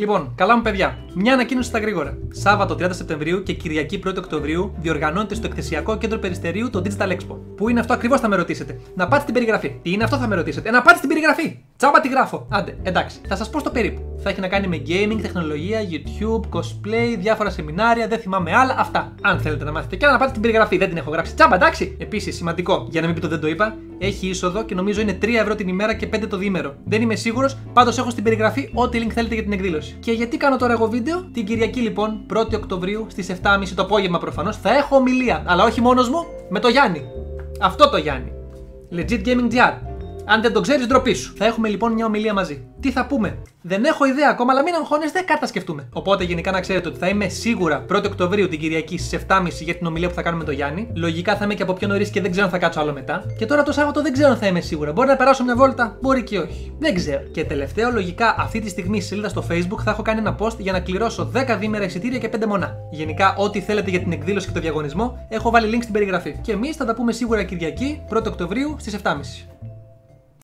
Λοιπόν, καλά μου παιδιά, μια ανακοίνωση στα γρήγορα. Σάββατο 30 Σεπτεμβρίου και Κυριακή 1 Οκτωβρίου διοργανώνεται στο Εκθεσιακό Κέντρο Περιστερίου το Digital Expo. Πού είναι αυτό ακριβώς θα με ρωτήσετε. Να πάτε στην περιγραφή. Τι είναι αυτό θα με ρωτήσετε. Να πάτε στην περιγραφή. Τσάμπα τη γράφω. Άντε, εντάξει, θα σας πω στο περίπου. Θα έχει να κάνει με gaming, τεχνολογία, YouTube, cosplay, διάφορα σεμινάρια, δεν θυμάμαι άλλα. Αυτά. Αν θέλετε να μάθετε και να πάτε στην περιγραφή, δεν την έχω γράψει. Τσάμπα, εντάξει. Επίσης, σημαντικό, για να μην πείτε δεν το είπα, έχει είσοδο και νομίζω είναι 3 ευρώ την ημέρα και 5 το διήμερο. Δεν είμαι σίγουρος, πάντως έχω στην περιγραφή ό,τι link θέλετε για την εκδήλωση. Και γιατί κάνω τώρα εγώ βίντεο. Την Κυριακή λοιπόν, 1η Οκτωβρίου στις 7:30 το απόγευμα προφανώς, θα έχω ομιλία. Αλλά όχι μόνος μου, με το Γιάννη. Αυτό το Γιάννη. LegitGamingGR. Αν δεν το ξέρεις, ντροπή σου. Θα έχουμε λοιπόν μια ομιλία μαζί. Τι θα πούμε. Δεν έχω ιδέα ακόμα, αλλά μην αγχώνεστε, κάτι θα σκεφτούμε. Οπότε γενικά να ξέρετε ότι θα είμαι σίγουρα 1η Οκτωβρίου την Κυριακή στις 7:30 για την ομιλία που θα κάνουμε με τον Γιάννη. Λογικά θα είμαι και από πιο νωρίς και δεν ξέρω αν θα κάτσω άλλο μετά. Και τώρα το Σάββατο δεν ξέρω αν θα είμαι σίγουρα. Μπορεί να περάσω μια βόλτα, μπορεί και όχι. Δεν ξέρω. Και τελευταίο, λογικά αυτή τη στιγμή στη σελίδα στο Facebook θα έχω κάνει ένα post για να κληρώσω 10 δίμερα εισιτήρια και 5 μονά. Γενικά, ό,τι θέλετε για την εκδήλωση και το διαγωνισμό, έχω βάλει link στην περιγραφή. Και εμείς θα τα πούμε σίγουρα Κυριακή 1η Οκτωβρίου στις 7:30.